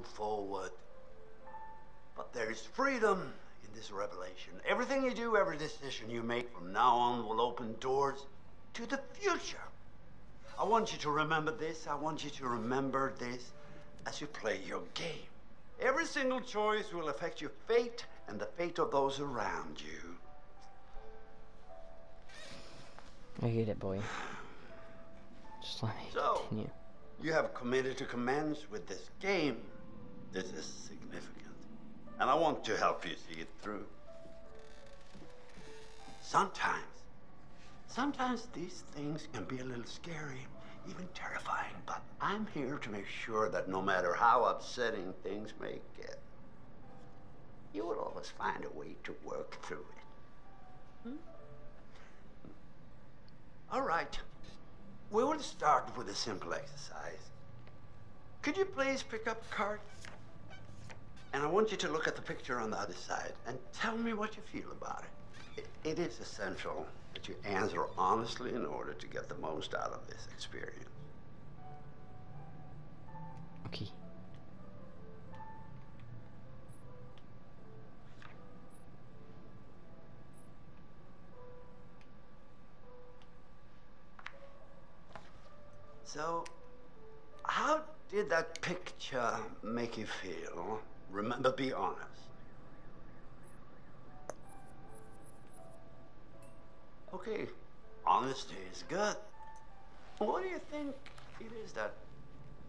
move forward. But there is freedom in this revelation. Everything you do, every decision you make from now on will open doors to the future. I want you to remember this. I want you to remember this as you play your game. Every single choice will affect your fate and the fate of those around you. I get it, boy. Just let me continue. You have committed to commence with this game. This is significant, and I want to help you see it through. Sometimes these things can be a little scary, even terrifying, but I'm here to make sure that no matter how upsetting things may get, you will always find a way to work through it. Hmm? All right, we will start with a simple exercise. Could you please pick up a card? And I want you to look at the picture on the other side and tell me what you feel about it. It is essential that you answer honestly in order to get the most out of this experience. Okay. So, how did that picture make you feel? Remember, be honest. Okay, honesty is good. What do you think it is that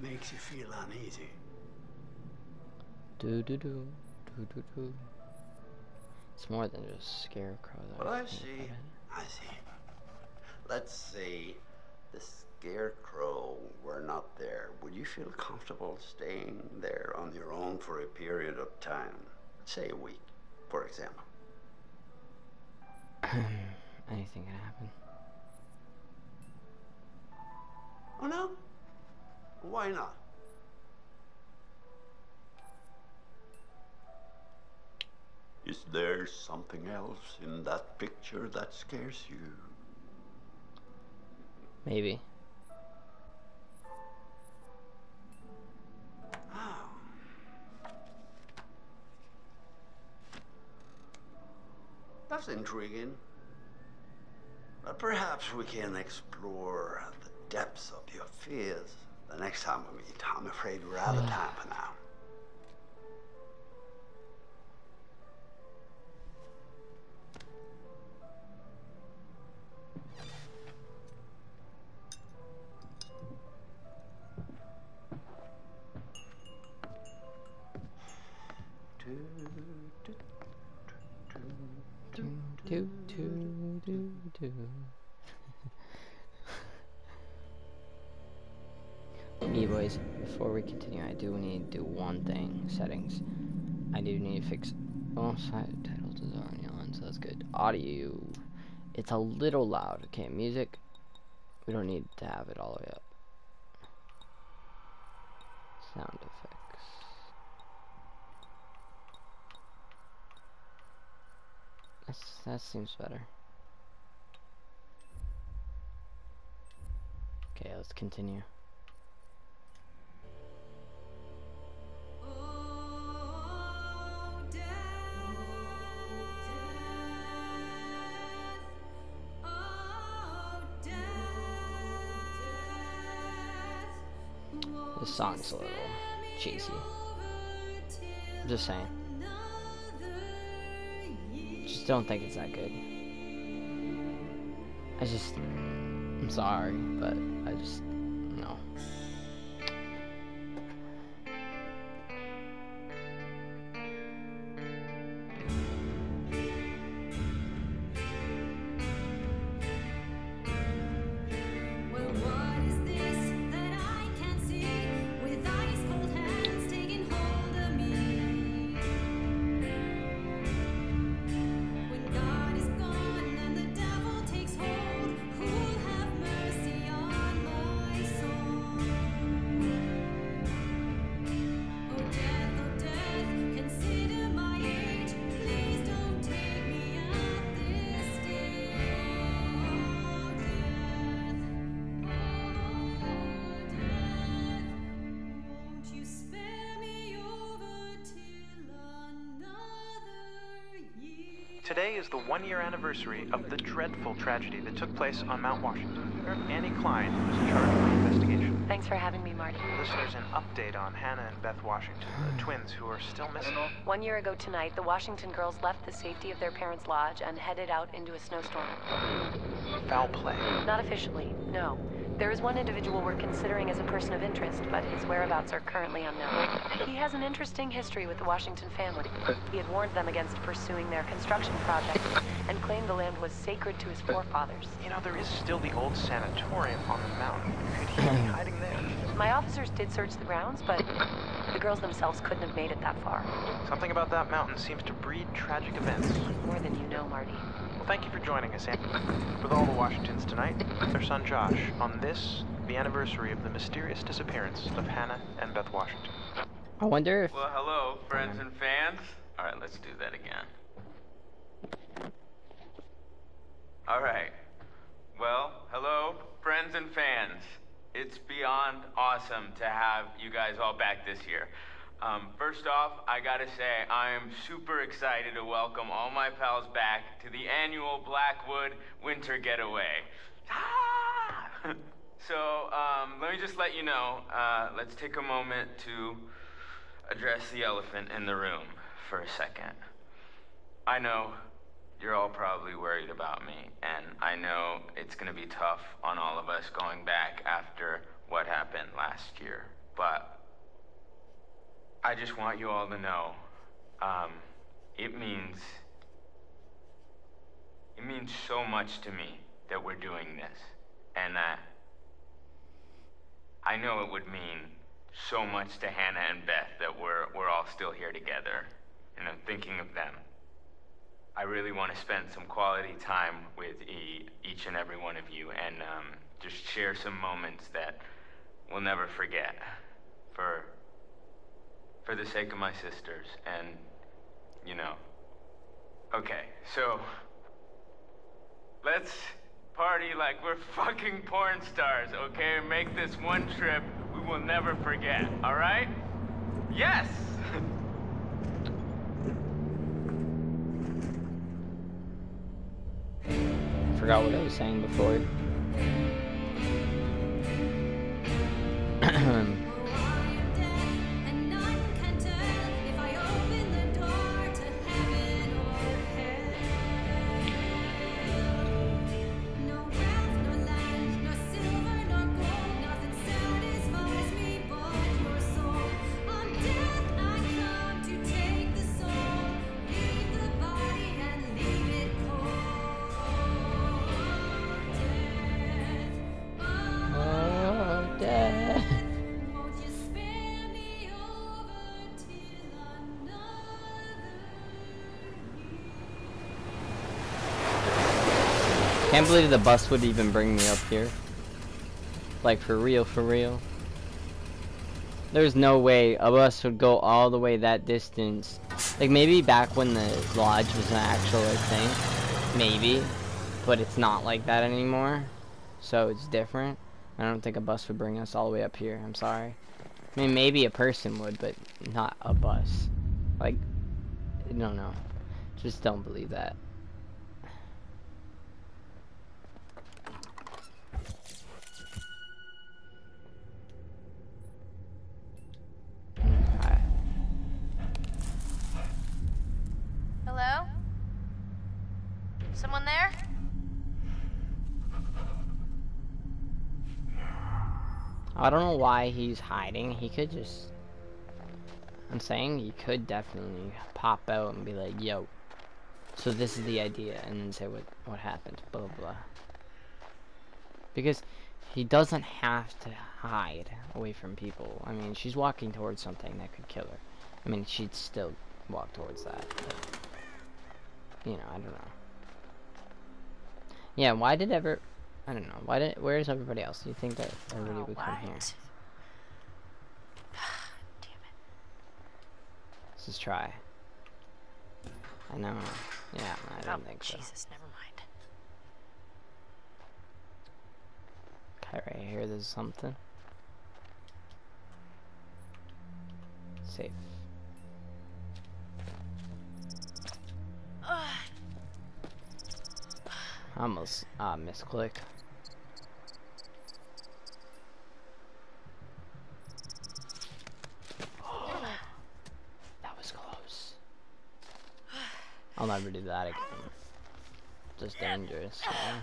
makes you feel uneasy? It's more than just a scarecrow. Well, I see. Let's see. This scarecrow were not there, would you feel comfortable staying there on your own for a period of time? Say a week, for example. Anything can happen. Oh no? Why not? Is there something else in that picture that scares you? Maybe. That's intriguing. But perhaps we can explore the depths of your fears the next time we meet. I'm afraid we're out of time for now. Okay, boys, before we continue, I do need to do one thing. Settings. I do need to fix. Oh, subtitles is already on, so that's good. Audio. It's a little loud. Okay, music. We don't need to have it all the way up. Sound effects. That seems better. Okay, let's continue. The song's a little cheesy. Just saying. Just don't think it's that good. I'm sorry, but I just, no. Today is the one-year anniversary of the dreadful tragedy that took place on Mount Washington. Annie Klein was in charge of the investigation. Thanks for having me, Marty. Listeners, an update on Hannah and Beth Washington, the twins who are still missing. 1 year ago tonight, the Washington girls left the safety of their parents' lodge and headed out into a snowstorm. Foul play. Not officially, no. There is one individual we're considering as a person of interest, but his whereabouts are currently unknown. He has an interesting history with the Washington family. He had warned them against pursuing their construction project and claimed the land was sacred to his forefathers. You know, there is still the old sanatorium on the mountain. Could he be hiding there? My officers did search the grounds, but the girls themselves couldn't have made it that far. Something about that mountain seems to breed tragic events. More than you know, Marty. Thank you for joining us, Andy. With all the Washingtons tonight, their son Josh, on this, the anniversary of the mysterious disappearance of Hannah and Beth Washington. I wonder if... Well, hello, friends and fans. All right, let's do that again. All right. Well, hello, friends and fans. It's beyond awesome to have you guys all back this year. First off, I gotta say, I am super excited to welcome all my pals back to the annual Blackwood Winter Getaway. Ah! So, let me just let you know, let's take a moment to address the elephant in the room for a second. I know you're all probably worried about me, and I know it's gonna be tough on all of us going back after what happened last year, but I just want you all to know, it means so much to me that we're doing this. And I know it would mean so much to Hannah and Beth that we're all still here together, and I'm thinking of them. I really want to spend some quality time with each and every one of you and just share some moments that we'll never forget for the sake of my sisters, and, you know. Okay, so, let's party like we're fucking porn stars, okay? Make this one trip we will never forget, all right? Yes! I forgot what I was saying before. I can't believe the bus would even bring me up here. Like, for real, for real. There's no way a bus would go all the way that distance. Like, maybe back when the lodge was an actual thing. Maybe. But it's not like that anymore. So it's different. I don't think a bus would bring us all the way up here. I'm sorry. I mean, maybe a person would, but not a bus. Like, no, no. Just don't believe that. Hello? Someone there? I don't know why he's hiding. He could just... I'm saying he could definitely pop out and be like, yo. So this is the idea. And then say what happened. Blah, blah, blah. Because he doesn't have to hide away from people. I mean, she's walking towards something that could kill her. I mean, she'd still walk towards that. But... you know, I don't know. Yeah, why did I don't know. Where's everybody else? Do you think that everybody would come here? Damn it. Let's just try. I know. Yeah, I don't think so. Jesus, never mind. Okay, right here there's something. Safe. I almost misclicked. That was close. I'll never do that again. Just dangerous. Yeah.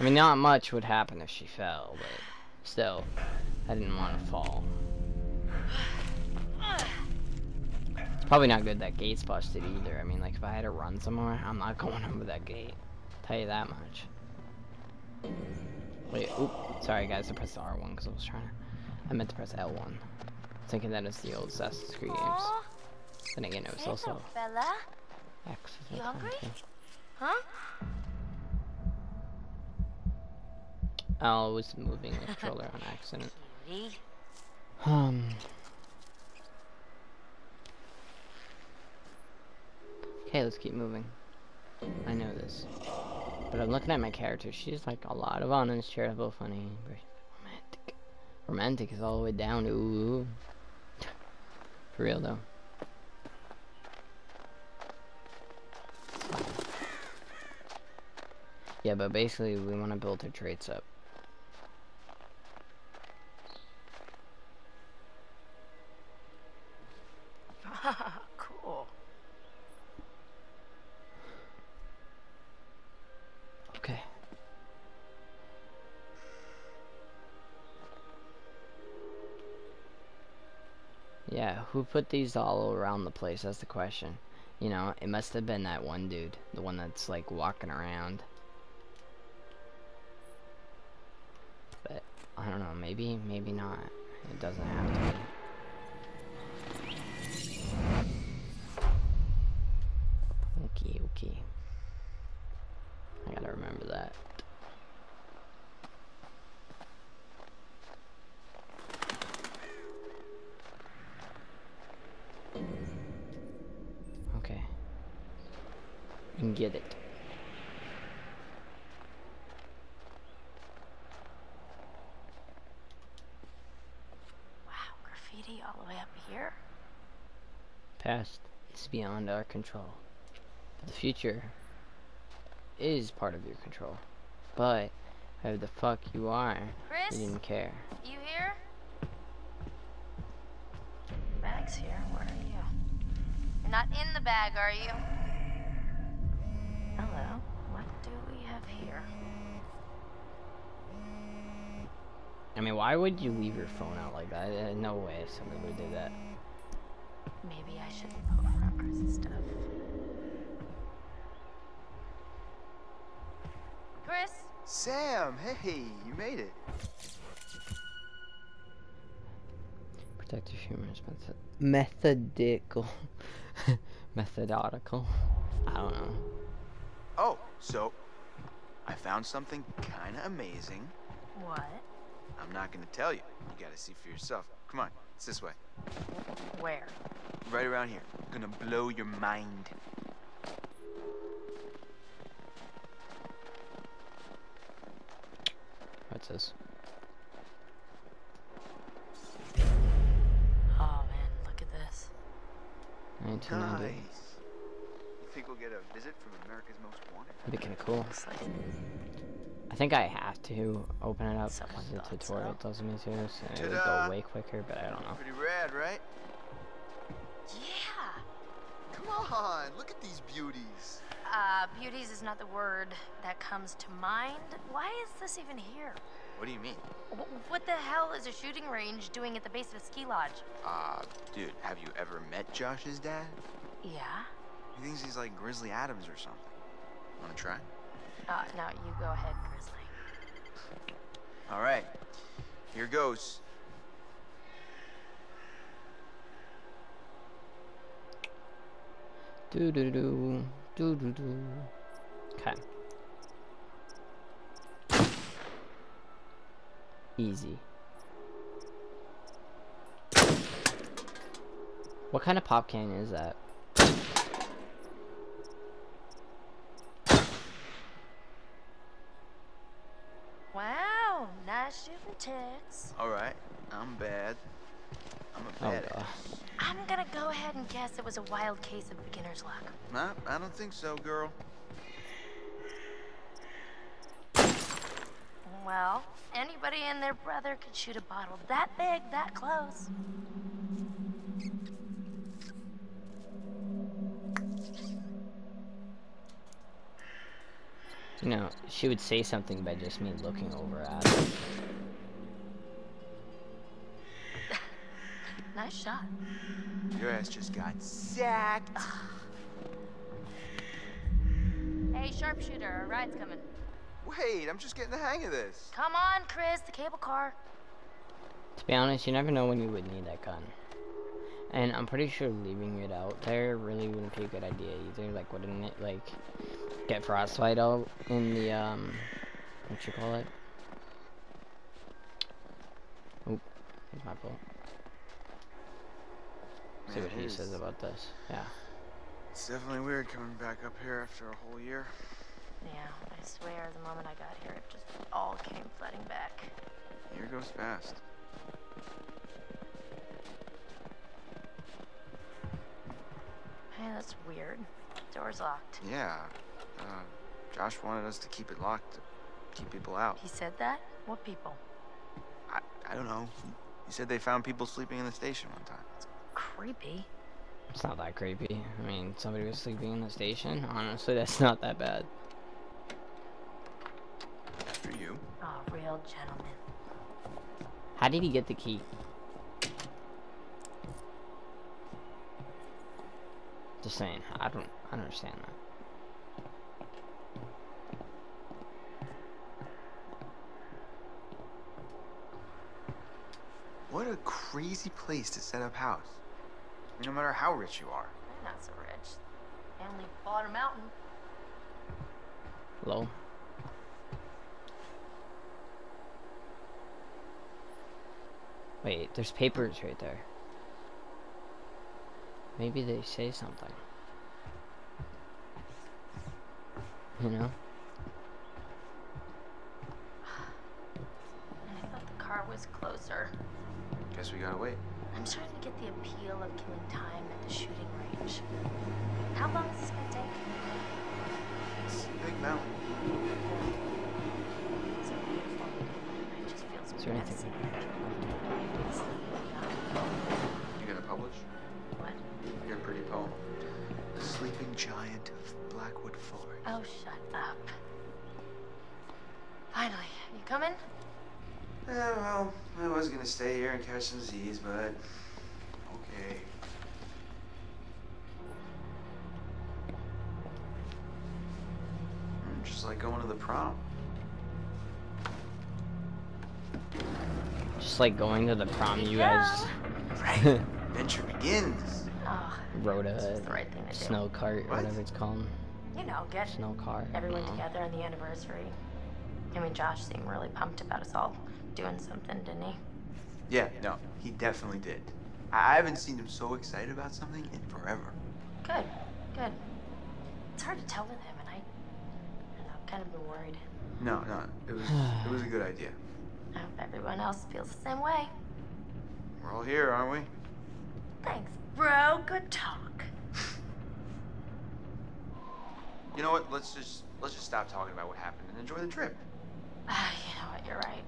I mean, not much would happen if she fell, but still, I didn't want to fall. It's probably not good that gate's busted either. I mean, like, if I had to run somewhere, I'm not going over that gate. Tell you that much. Wait, oop. Sorry, guys, I pressed the R1 because I was trying to... I meant to press L1. Thinking that it's the old Assassin's Creed games. Then again, it was also... Bella? X. You hungry? Huh? I was moving the controller on accident. Okay, let's keep moving. I know this. But I'm looking at my character. She's like a lot of honest, charitable, funny, romantic. Romantic is all the way down. Ooh. For real, though. Yeah, but basically, we want to build her traits up. Okay. Yeah, who put these all around the place? That's the question. You know, it must have been that one dude. The one that's, like, walking around. But, I don't know, maybe, maybe not. It doesn't have to be. Okay, okay. I gotta remember that. Okay. You can get it. All the way up here. Past is beyond our control. The future is part of your control. But who the fuck you are, Chris, you didn't care. You here? Bag's here. Where are you? You're not in the bag, are you? Hello. What do we have here? I mean, why would you leave your phone out like that? No way somebody would do that. Maybe I shouldn't open up Chris's stuff. Chris? Sam, hey, you made it. Protective humor is methodical. Methodical. I don't know. Oh, so I found something kind of amazing. What? I'm not gonna tell you. You gotta see for yourself. Come on, it's this way. Where? Right around here. I'm gonna blow your mind. What's this? Oh man, look at this. Nice. You think we'll get a visit from America's Most Wanted? That'd be kinda cool. I think I have to open it up because the tutorial tells me to, so it would go way quicker, but I don't know. Pretty rad, right? Yeah! Come on, look at these beauties! Beauties is not the word that comes to mind. Why is this even here? What do you mean? What the hell is a shooting range doing at the base of a ski lodge? Dude, have you ever met Josh's dad? Yeah. He thinks he's like Grizzly Adams or something. Wanna try? No, you go ahead, Grizzly. All right, here goes. Do do do do do do. Okay. Easy. What kind of pop can is that? Wow, nice shooting, Tex. All right, I'm bad. I'm a badass. Oh, I'm gonna go ahead and guess it was a wild case of beginner's luck. Nah, I don't think so, girl. Well, anybody and their brother could shoot a bottle that big, that close. You know, she would say something by just me looking over at her. Nice shot. Your ass just got sacked. Hey, sharpshooter, a ride's coming. Wait, I'm just getting the hang of this. Come on, Chris, the cable car. To be honest, you never know when you would need that gun. And I'm pretty sure leaving it out there really wouldn't be a good idea either. Like, wouldn't it, like, get frostbite out in the, what you call it? Oh, that's my fault. See what he says about this. Yeah. It's definitely weird coming back up here after a whole year. Yeah, I swear, the moment I got here, it just all came flooding back. Here goes fast. Hey, that's weird. Door's locked. Yeah. Josh wanted us to keep it locked, to keep people out. He said that? What people? I don't know. He said they found people sleeping in the station one time. It's creepy. It's not that creepy. I mean, somebody was sleeping in the station. Honestly, that's not that bad. After you. Oh, real gentleman. How did he get the key? Just saying, I don't understand that. What a crazy place to set up house. No matter how rich you are. I'm not so rich. Emily bought a mountain. Hello. Wait, there's papers right there. Maybe they say something. You know? I thought the car was closer. Guess we gotta wait. I'm starting to get the appeal of killing time at the shooting range. How long is this gonna take? It's a big mountain. It's so beautiful. It just feels menacing. You gonna publish? What? Your pretty poem. The Sleeping Giant of Blackwood Forest. Oh, shut up. Finally, you coming? Yeah, well, I was gonna stay here and catch some Z's, but okay. I'm just like going to the prom. Just like going to the prom, you guys. Right. Adventure begins. Oh, rode a snow cart, or whatever it's called. You know, get snow car. Everyone together on the anniversary. I mean, Josh seemed really pumped about us all doing something, didn't he? Yeah, no, he definitely did. I haven't seen him so excited about something in forever. Good, good. It's hard to tell with him, and I don't know, I've kind of been worried. No, no, it was a good idea. I hope everyone else feels the same way. We're all here, aren't we? Thanks, bro. Good talk. You know what? Let's just stop talking about what happened and enjoy the trip. You know what? You're right.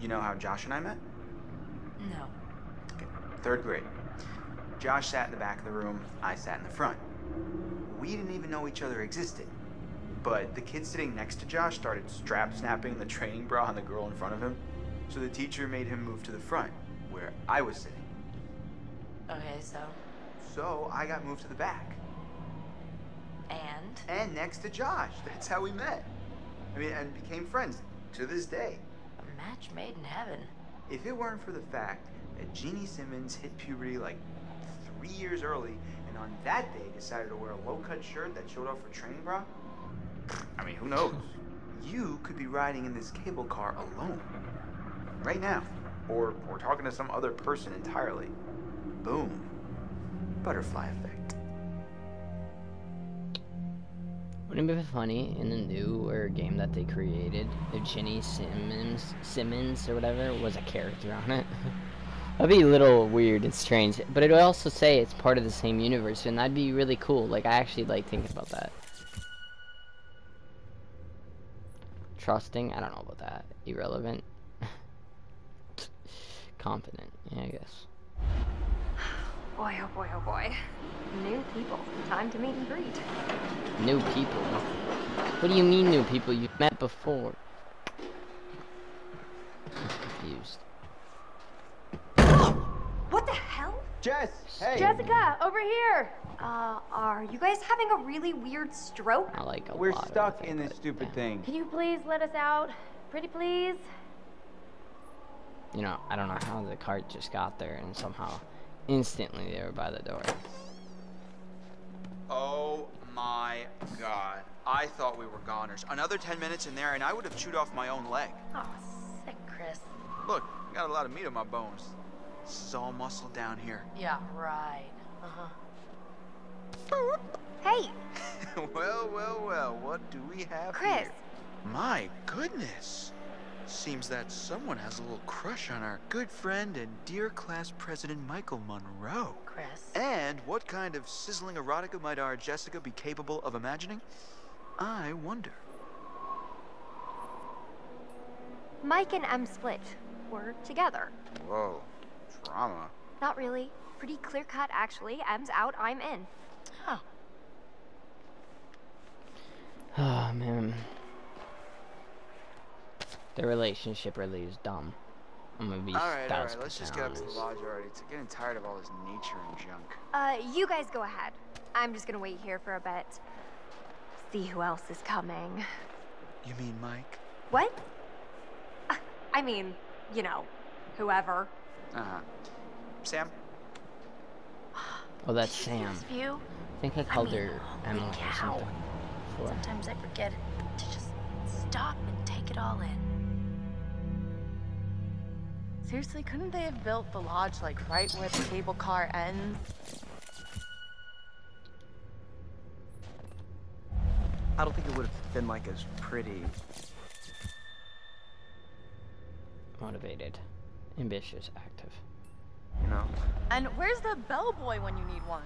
You know how Josh and I met? No. Okay. Third grade. Josh sat in the back of the room. I sat in the front. We didn't even know each other existed. But the kid sitting next to Josh started strap-snapping the training bra on the girl in front of him. So the teacher made him move to the front, where I was sitting. Okay, so? So I got moved to the back. And? And next to Josh. That's how we met. I mean, and became friends to this day. A match made in heaven. If it weren't for the fact that Jeannie Simmons hit puberty like 3 years early, and on that day decided to wear a low-cut shirt that showed off her training bra, I mean, who knows? You could be riding in this cable car alone. Right now. Or talking to some other person entirely. Boom. Butterfly effect. Wouldn't it be funny in the new or game that they created if Jeannie Simmons or whatever was a character on it? That'd be a little weird and strange, but it would also say it's part of the same universe, and that'd be really cool. Like, I actually like thinking about that. Trusting? I don't know about that. Irrelevant. Confident. Yeah, I guess. Boy, oh boy, oh boy. New people. Time to meet and greet. New people? What do you mean, new people? You've met before. I'm confused. What the hell? Jess! Hey! Jessica, over here! Are you guys having a really weird stroke? I like a We're lot stuck in this stupid thing. Can you please let us out? Pretty please? You know, I don't know how the cart just got there and somehow instantly they were by the door. Oh my god. I thought we were goners. Another 10 minutes in there and I would have chewed off my own leg. Oh, sick, Chris. Look, I got a lot of meat on my bones. This is all muscle down here. Yeah, right. Uh-huh. Hey! Well, well, well, what do we have Chris. Here? My goodness! Seems that someone has a little crush on our good friend and dear class president Michael Monroe. Chris. And what kind of sizzling erotica might our Jessica be capable of imagining? I wonder. Mike and M split. We're together. Whoa. Drama. Not really. Pretty clear-cut, actually. M's out, I'm in. Huh. Oh, man. The relationship really is dumb. I'm gonna be all right, let's just get up to the lodge already. It's getting tired of all this nature and junk. You guys go ahead. I'm just gonna wait here for a bit. See who else is coming. You mean Mike? What? I mean, you know, whoever. Uh-huh. Sam? Oh, that's Sam. I think I called her Emily or something. Before. Sometimes I forget to just stop and take it all in. Seriously, couldn't they have built the lodge, like, right where the cable car ends? I don't think it would have been, like, as pretty. Motivated. Ambitious, active. You know. And where's the bellboy when you need one?